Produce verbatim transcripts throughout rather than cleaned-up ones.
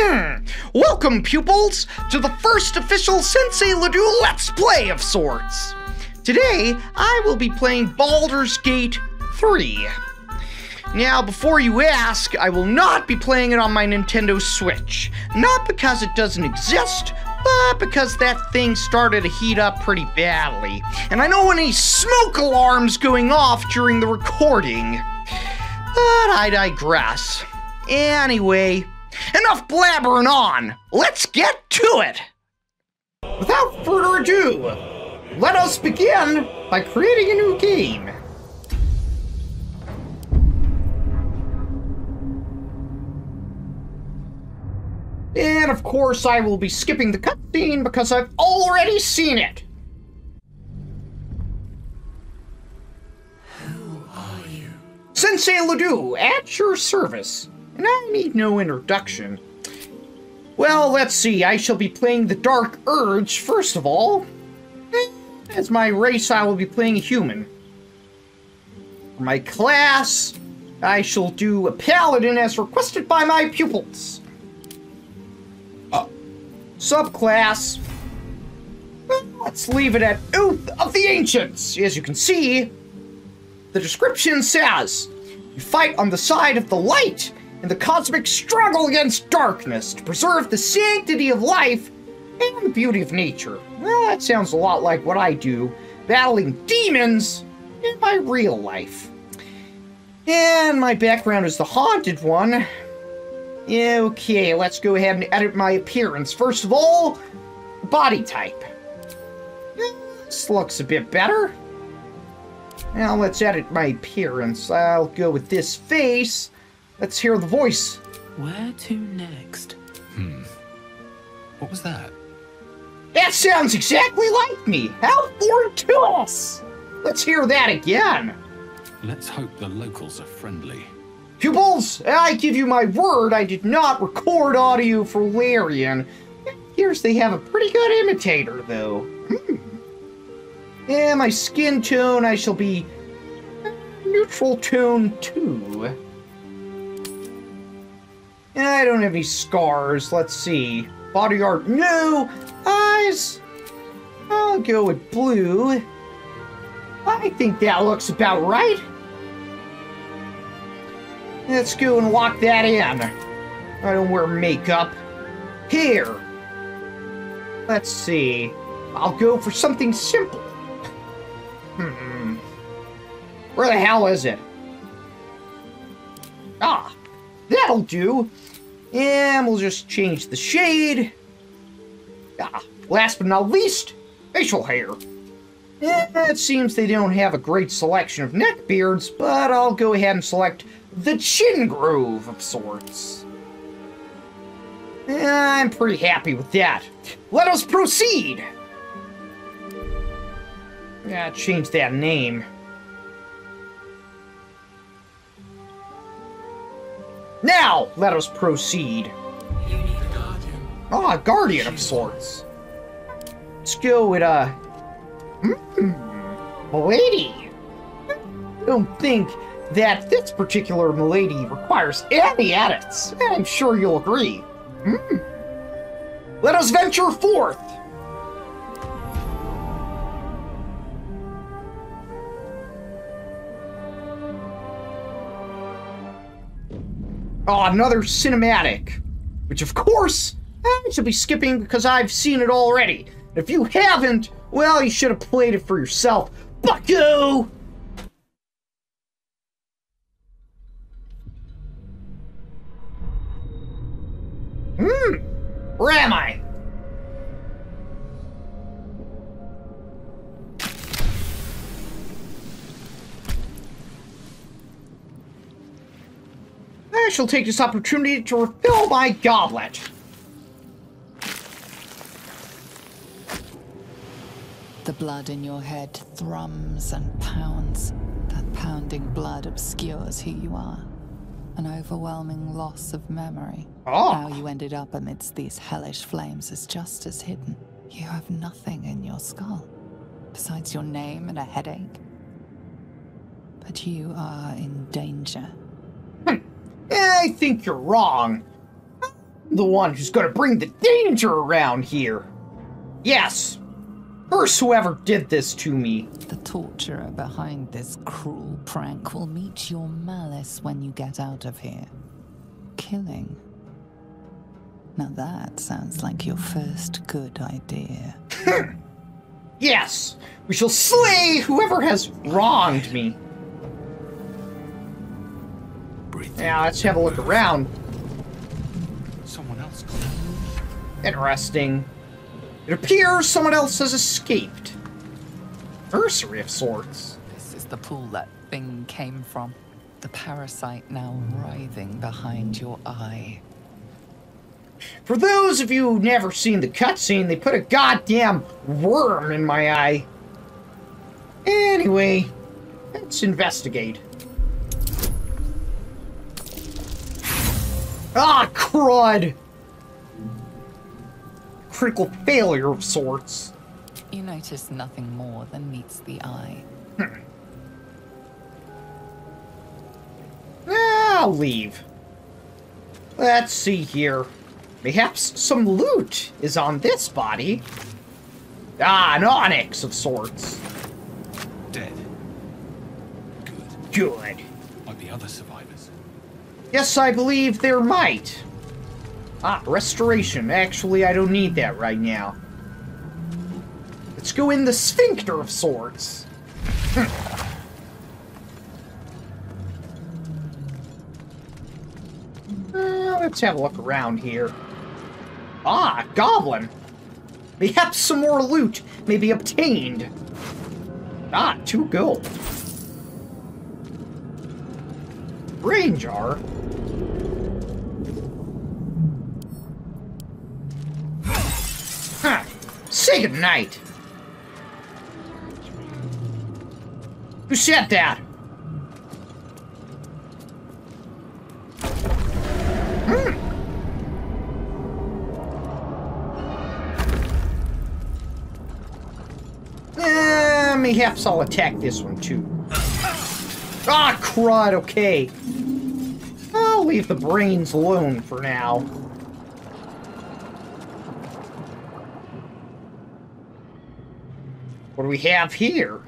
Hmm. Welcome, pupils, to the first official Sensei Ledoux Let's Play of sorts. Today, I will be playing Baldur's Gate three. Now, before you ask, I will not be playing it on my Nintendo Switch. Not because it doesn't exist, but because that thing started to heat up pretty badly. And I know any smoke alarms going off during the recording. But I digress. Anyway, enough blabbering on! Let's get to it! Without further ado, let us begin by creating a new game. And of course, I will be skipping the cutscene because I've already seen it. Who are you? Sensei Ledoux, at your service. And I need no introduction. Well, let's see. I shall be playing the Dark Urge, first of all. As my race, I will be playing a human. For my class, I shall do a paladin as requested by my pupils. Subclass, well, let's leave it at Oath of the Ancients. As you can see, the description says, you fight on the side of the light in the cosmic struggle against darkness to preserve the sanctity of life and the beauty of nature. Well, that sounds a lot like what I do, battling demons in my real life. And my background is the haunted one. Okay, let's go ahead and edit my appearance. First of all, body type. This looks a bit better. Now let's edit my appearance. I'll go with this face. Let's hear the voice. Where to next? Hmm. What was that? That sounds exactly like me. How fortuitous! Let's hear that again. Let's hope the locals are friendly. Pupils, I give you my word, I did not record audio for Larian. It appears they have a pretty good imitator, though. Hmm. Yeah, my skin tone, I shall be neutral tone, too. I don't have any scars. Let's see. Body art, no. Eyes, I'll go with blue. I think that looks about right. Let's go and lock that in. I don't wear makeup. Here. Let's see. I'll go for something simple. Hmm. Where the hell is it? Ah. That'll do. And we'll just change the shade. Ah. Last but not least, facial hair. Yeah, it seems they don't have a great selection of neckbeards, but I'll go ahead and select the chin groove of sorts. I'm pretty happy with that. Let us proceed! Yeah, change that name. Now, let us proceed. Ah, oh, guardian of sorts. Let's go with, uh... Mm-hmm. Milady. I don't think that this particular milady requires any edits. I'm sure you'll agree. Mm. Let us venture forth. Oh, another cinematic, which of course I should be skipping because I've seen it already. If you haven't, well, you should have played it for yourself, bucko! Hmm, where am I? I shall take this opportunity to refill my goblet. The blood in your head thrums and pounds. That pounding blood obscures who you are. An overwhelming loss of memory. Oh. How you ended up amidst these hellish flames is just as hidden. You have nothing in your skull, besides your name and a headache. But you are in danger. Hmm. I think you're wrong. the one who's gonna bring the danger around here. Yes. First, whoever did this to me. The torturer behind this cruel prank will meet your malice when you get out of here. Killing. Now that sounds like your first good idea. Yes! We shall slay whoever has wronged me. Breathe now, let's have a look around. Someone else. Interesting. It appears someone else has escaped. Mercenary of sorts. This is the pool that thing came from. The parasite now writhing behind your eye. For those of you who've never seen the cutscene, they put a goddamn worm in my eye. Anyway, let's investigate. Ah, crud! Critical failure of sorts. You notice nothing more than meets the eye. Hmm. I'll leave. Let's see here. Perhaps some loot is on this body. Ah, an onyx of sorts. Dead. Good. Good. Like the other survivors. Yes, I believe there might. Ah, restoration. Actually, I don't need that right now. Let's go in the sphincter of sorts. uh, let's have a look around here. Ah, goblin. Perhaps some more loot may be obtained. Ah, two gold. Brain jar. Huh. Say goodnight. Who said that? Hmm. Uh, mayhaps I'll attack this one too. Ah, crud, okay. I'll leave the brains alone for now. What do we have here?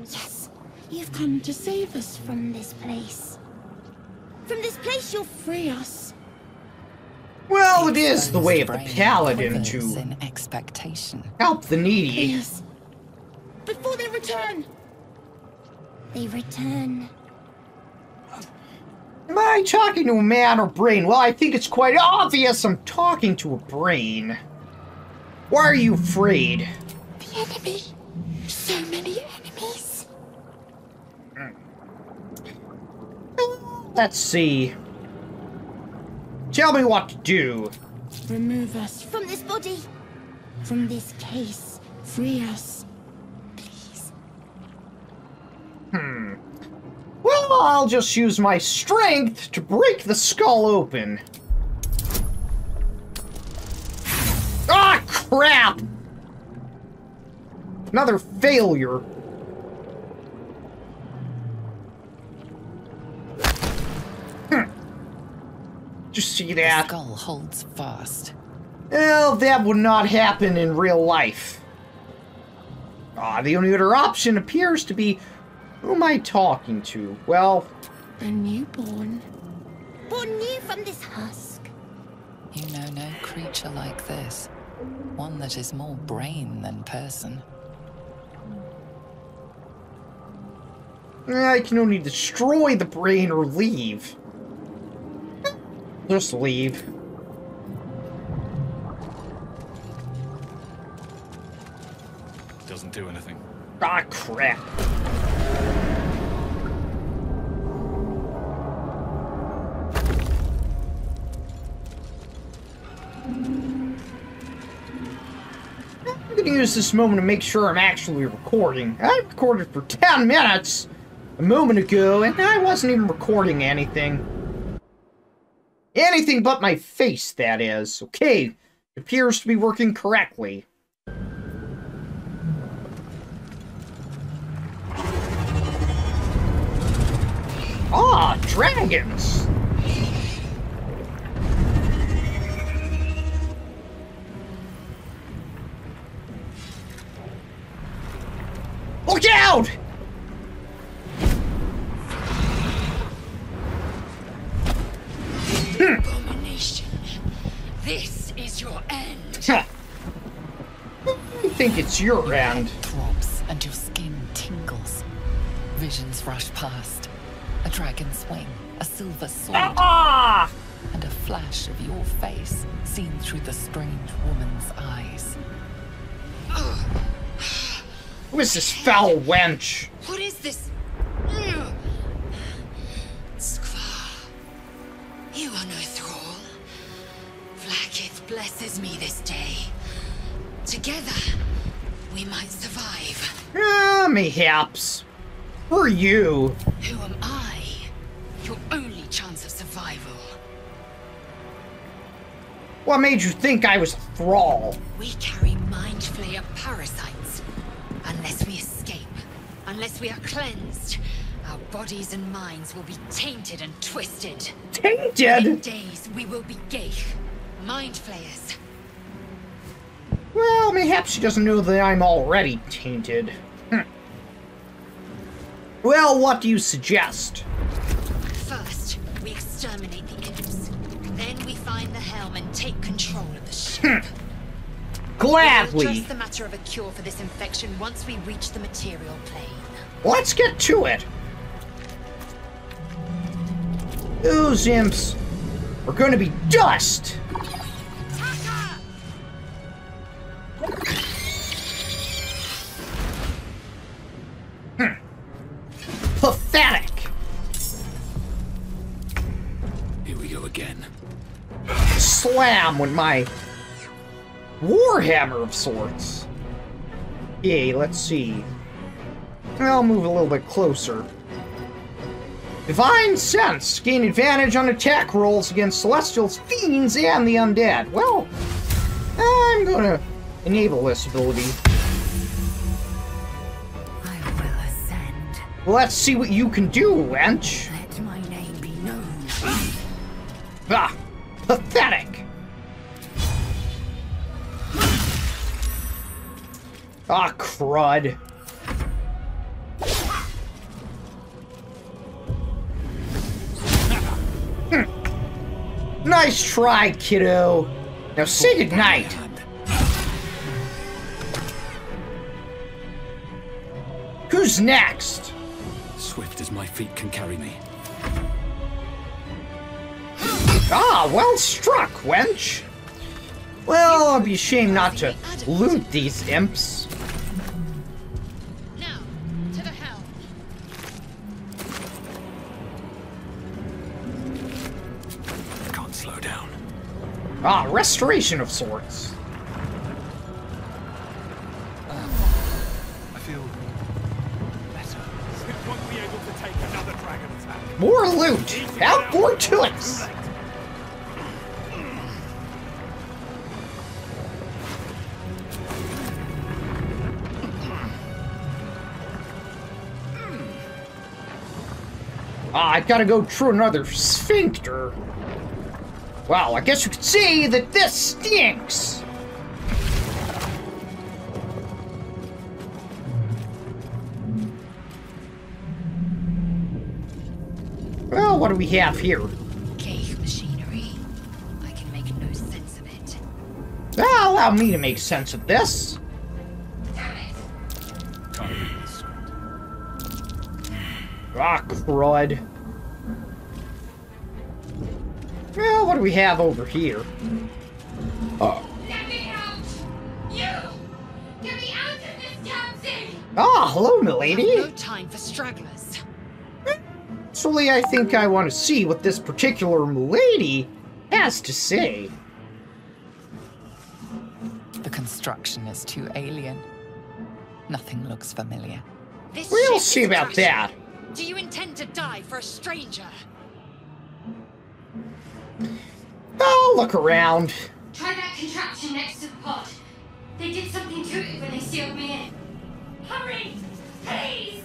Yes, you've come to save us from this place. From this place, you'll free us. Well, it is the way of the paladin to help the needy. Yes. Before they return, they return. Am I talking to a man or brain? Well, I think it's quite obvious I'm talking to a brain. Why are you afraid? The enemy. So many enemies. Let's see. Tell me what to do. Remove us from this body. From this case. Free us. Please. Hmm. Well, I'll just use my strength to break the skull open. Ah, crap! Another failure. Hm. Did you see that? The skull holds fast. Well, that would not happen in real life. Ah, the only other option appears to be... Who am I talking to? Well... A newborn. Born new from this husk. You know no creature like this. One that is more brain than person. I can only destroy the brain or leave. Just leave. Doesn't do anything. Ah, crap. Use this moment to make sure I'm actually recording. I recorded for ten minutes a moment ago, and I wasn't even recording anything. Anything but my face, that is. Okay, it appears to be working correctly. dragons! Look out! Abomination. This is your end. Huh. I think it's your, your end. Throbs and your skin tingles. Visions rush past. A dragon's wing, a silver sword, ah! and a flash of your face seen through the strange woman's eyes. Who is this foul wench? What is this? Skvar, you are no thrall. Vlackith blesses me this day. Together, we might survive. Ah, mayhaps. Who are you? Who am I? Your only chance of survival. What made you think I was a thrall? We carry mindflayer parasites. Unless we escape, unless we are cleansed, our bodies and minds will be tainted and twisted. Tainted? In days we will be Gaith, mindflayers. Well, mayhaps she doesn't know that I'm already tainted. Hm. Well, what do you suggest? First, we exterminate the imps. Then we find the helm and take control of the ship. Gladly. We'll address the matter of a cure for this infection once we reach the material plane. Let's get to it. Those imps are going to be dust. Pathetic! Here we go again. Slam with my warhammer of sorts. Yay, let's see. I'll move a little bit closer. Divine Sense. Gain advantage on attack rolls against Celestials, Fiends, and the Undead. Well, I'm gonna enable this ability. Let's see what you can do, wench. Let my name be known. Ah, pathetic. Ah, crud. Hm. Nice try, kiddo. Now say goodnight. Who's next? Swift as my feet can carry me. Ah, well struck, wench. Well, I'll be ashamed not to loot these imps. Now, to the helm. Can't slow down. Ah, restoration of sorts. More loot! Out fortuitous! Ah, I gotta go through another sphincter. Wow, I guess you could see that this stinks! Well, what do we have here? Cave machinery. I can make no sense of it. Ah, allow me to make sense of this. Ah, crud. Well, what do we have over here? Oh. Let me out! You! Get me out of this capsule! Ah, hello, milady. I have no time for stragglers. Actually, I think I want to see what this particular lady has to say. The construction is too alien. Nothing looks familiar. This we'll see about that. Do you intend to die for a stranger? I'll look around. Try that contraption next to the pod. They did something to it when they sealed me in. Hurry! Please!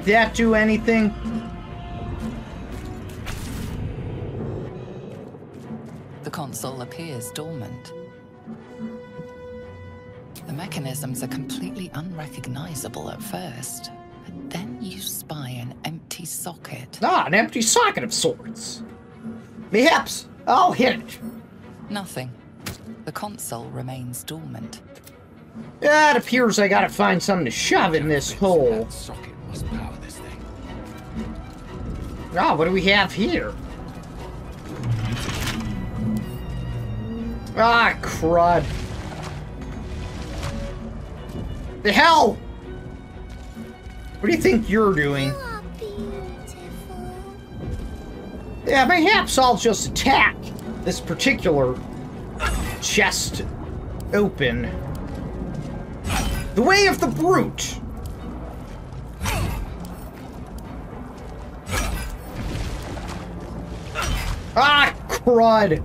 Won't that do anything? The console appears dormant. The mechanisms are completely unrecognizable at first, but then you spy an empty socket. Ah, an empty socket of sorts. Perhaps I'll hit it. Nothing. The console remains dormant. Yeah, it appears I gotta find something to shove in this hole. That socket must power this thing. Ah, what do we have here? Ah, crud. The hell? What do you think you're doing? Yeah, perhaps I'll just attack this particular chest open. The way of the brute. Ah, crud.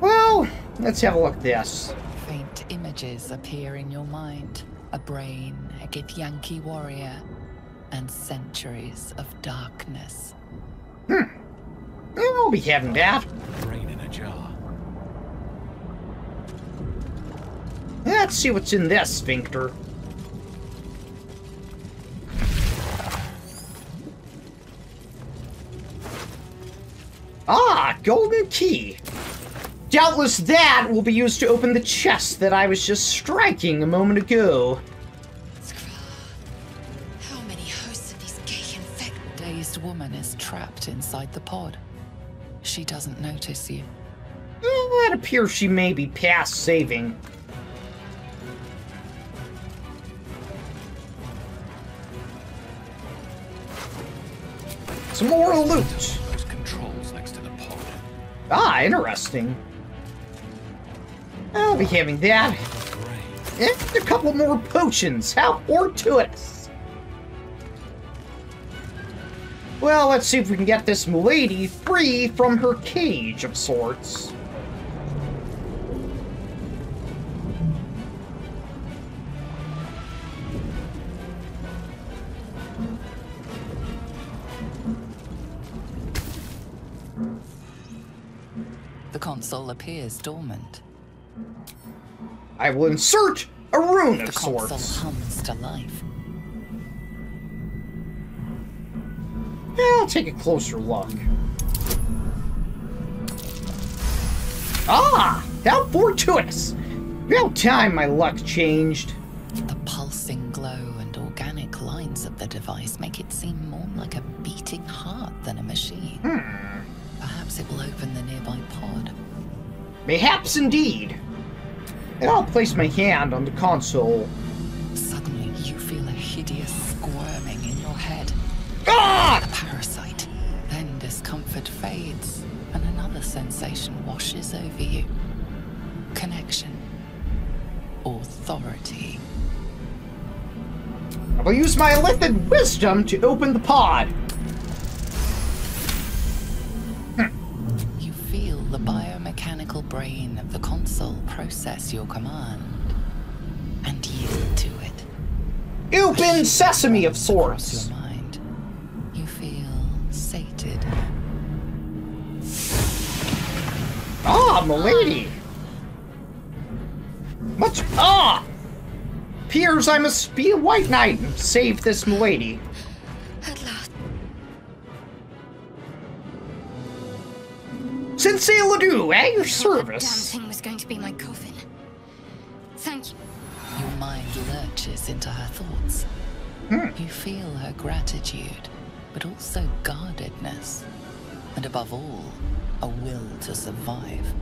Well, let's have a look at this. Faint images appear in your mind. A brain, a githyanki warrior, and centuries of darkness. Hmm. We will be having that. Brain in a jar. Let's see what's in this sphincter. Ah, golden key. Doubtless that will be used to open the chest that I was just striking a moment ago. How many hosts of these gay infected? Dazed woman is trapped inside the pod. She doesn't notice you. Well, it appears she may be past saving. Some more loot. Those controls next to the pod. Ah, interesting. I'll be having that. And a couple more potions. How fortuitous. Well, let's see if we can get this milady free from her cage of sorts. Console appears dormant. I will insert a rune of sorts. The console hums to life. I'll take a closer look. Ah! How fortuitous! About time my luck changed. The pulsing glow and organic lines of the device make it seem more like a beating heart than a machine. Hmm. Perhaps it will open the nearby pod. Mayhaps indeed. And I'll place my hand on the console. Suddenly you feel a hideous squirming in your head. Ah! A parasite. Then discomfort fades, and another sensation washes over you. Connection. Authority. I will use my illithid wisdom to open the pod. The biomechanical brain of the console process your command and yield to it. Open sesame of sorts. Your mind. You feel sated. Ah, milady. Much ah. Appears I must be a white knight and save this milady. Sensei Ledoux, at your service. That damn thing was going to be my coffin. Thank you. Your mind lurches into her thoughts. Mm. You feel her gratitude, but also guardedness. And above all, a will to survive.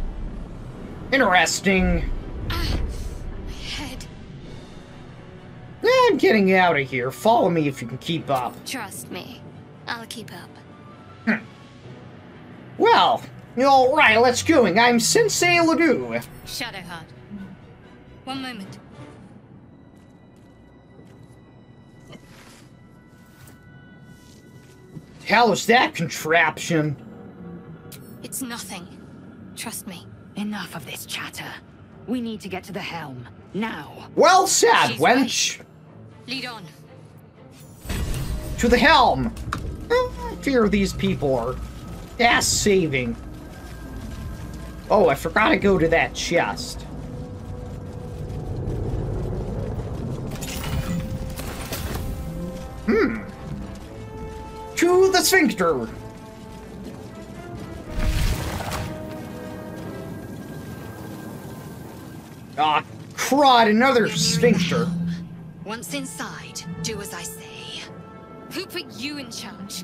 Interesting. Ah, my head. I'm getting out of here. Follow me if you can keep up. Trust me. I'll keep up. Hmm. Well... All right, let's go. I'm Sensei Ledoux. Shadowheart. One moment. How is that contraption? It's nothing. Trust me. Enough of this chatter. We need to get to the helm now. Well said, wench. Right. Lead on. To the helm! I fear these people are ass-saving. Oh, I forgot to go to that chest. Hmm. To the sphincter! Ah, crud, another sphincter. Once inside, do as I say. Who put you in charge?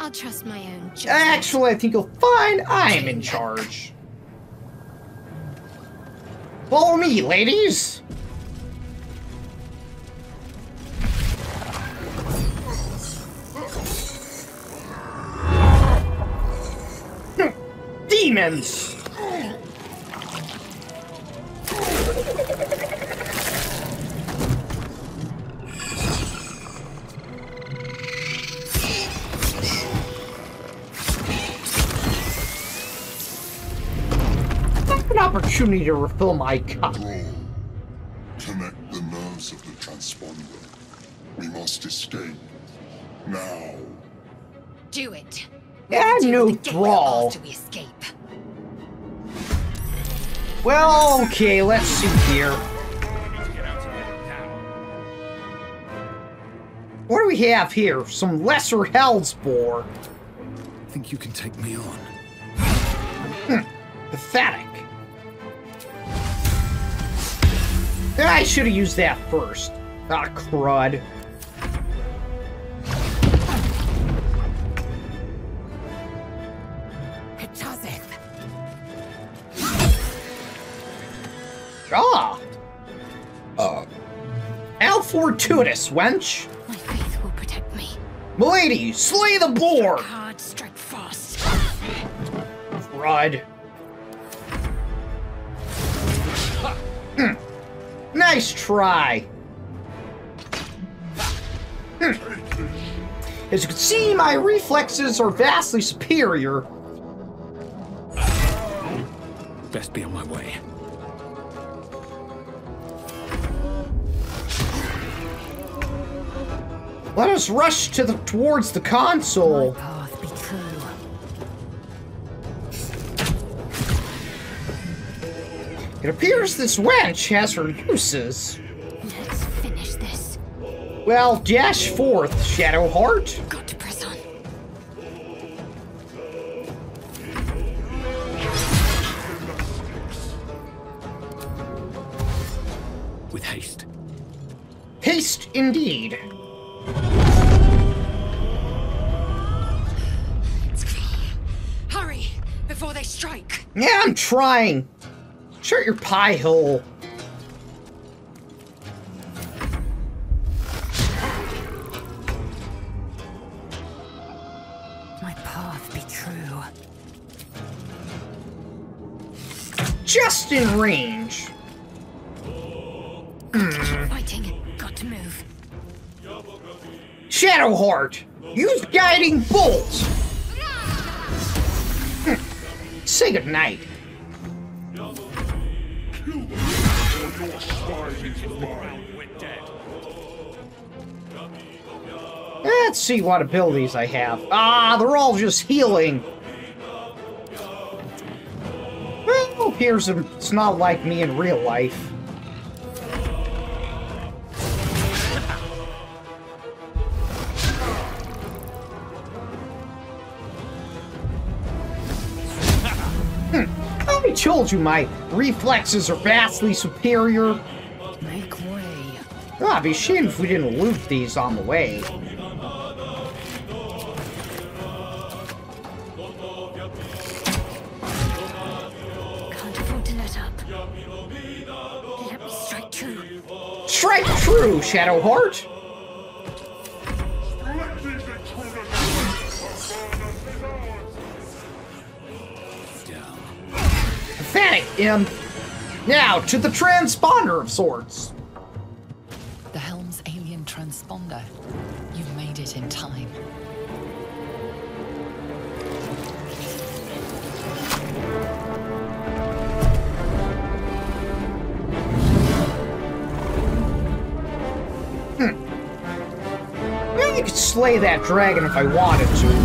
I'll trust my own judgment. Actually, I think you'll find I'm in charge. Follow me, ladies! Demons! An opportunity to refill my cup. Roll. Connect the nerves of the transponder. We must escape. Now. Do it. Yeah, no thrall. After we escape. Well, okay, let's see here. What do we have here? Some lesser hellsbore. I think you can take me on. Hmm. Pathetic. I should have used that first. Ah, crud. Hachazeth. Ah! Uh. How fortuitous, wench! My faith will protect me. Milady, slay the boar! Strike hard, strike fast. Crud. Hmm. Nice try. Hmm. As you can see, my reflexes are vastly superior. Best be on my way. Let us rush to the towards the console. It appears this wench has her uses. Let's finish this. Well, dash forth, Shadowheart. Got to press on. With haste. Haste indeed. It's clear. Hurry before they strike. Yeah, I'm trying. Shut your pie hole. My path be true. Just in range. Got to keep fighting. Got to move. Shadowheart, use guiding bolts. Hm. Say goodnight. Let's see what abilities I have. Ah, they're all just healing. Well, appears it's not like me in real life. I told you my reflexes are vastly superior. Make way. Oh, it'd be a shame if we didn't loot these on the way. Can't afford to let up. Let me strike true. Strike true, Shadowheart! Him. Now, to the transponder of sorts. The helm's alien transponder. You made it in time. Hmm. Well, you could slay that dragon if I wanted to.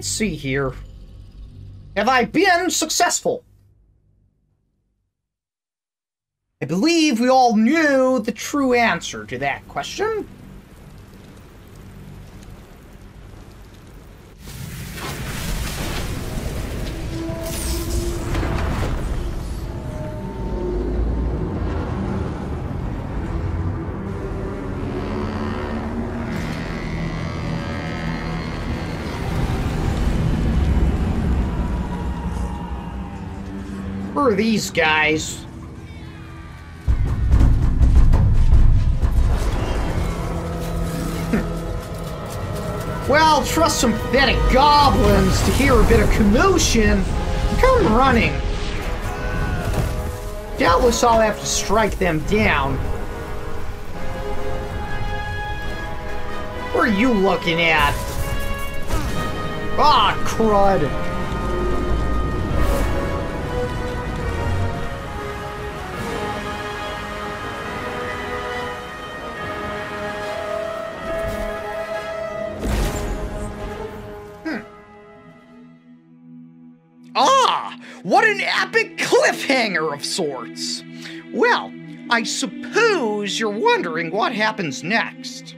See here. Have I been successful? I believe we all knew the true answer to that question. These guys. Well, trust some pathetic goblins to hear a bit of commotion. Come running. Doubtless I'll have to strike them down. What are you looking at? Ah, crud. What an epic cliffhanger of sorts! Well, I suppose you're wondering what happens next.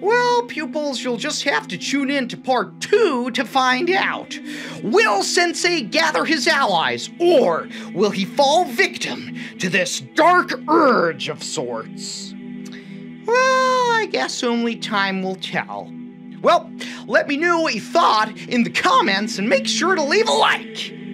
Well, pupils, you'll just have to tune in to part two to find out. Will Sensei gather his allies, or will he fall victim to this dark urge of sorts? Well, I guess only time will tell. Well, let me know what you thought in the comments, and make sure to leave a like!